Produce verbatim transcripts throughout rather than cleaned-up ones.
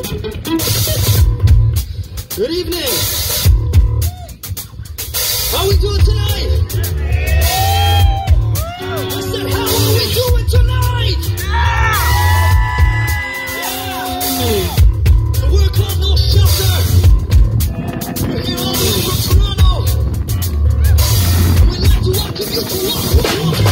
Good evening. How are we doing tonight? I said, how are we doing tonight? Yeah. So we're a club called Shelter. We're here all over from Toronto. And we'd like to welcome you to walk, walk, walk.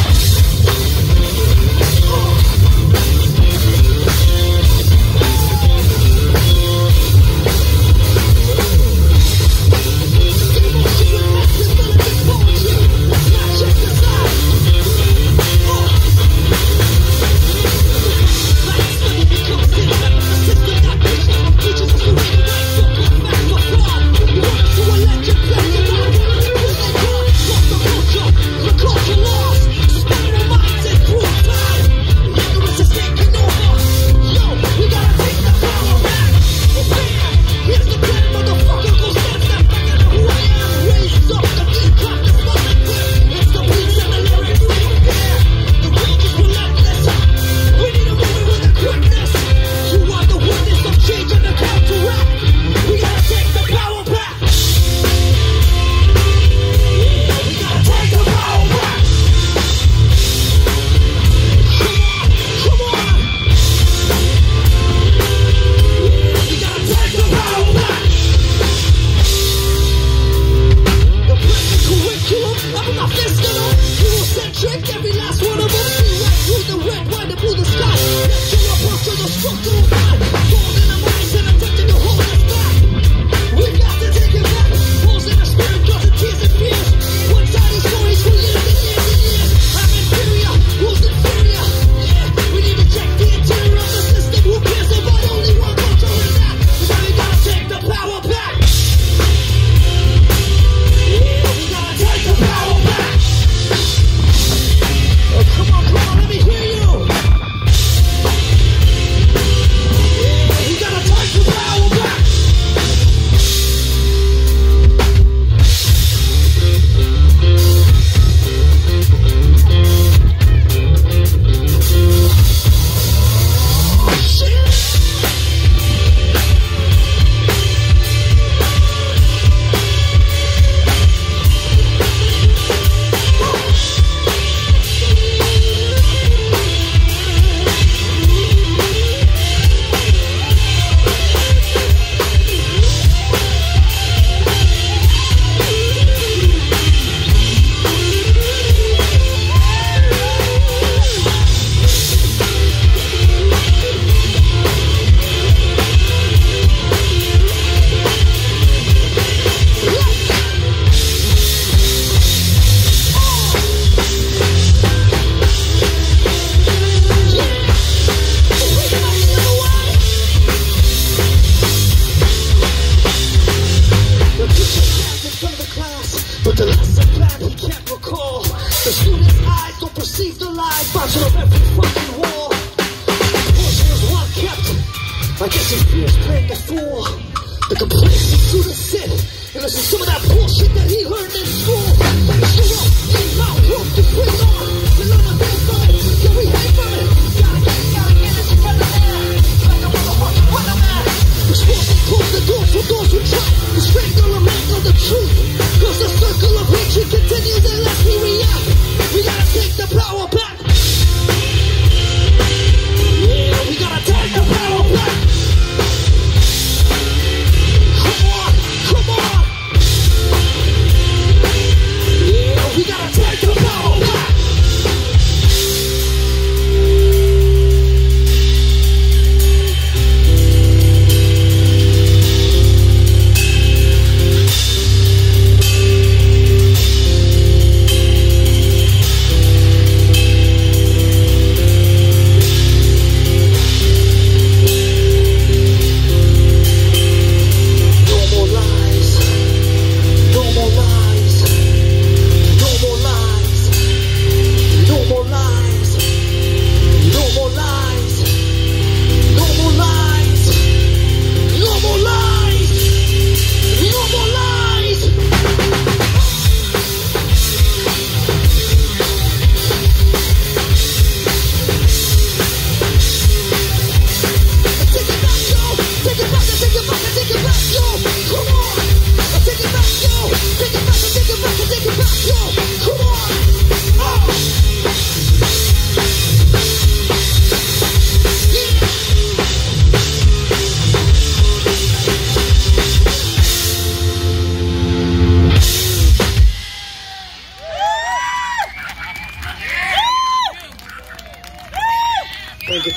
Thank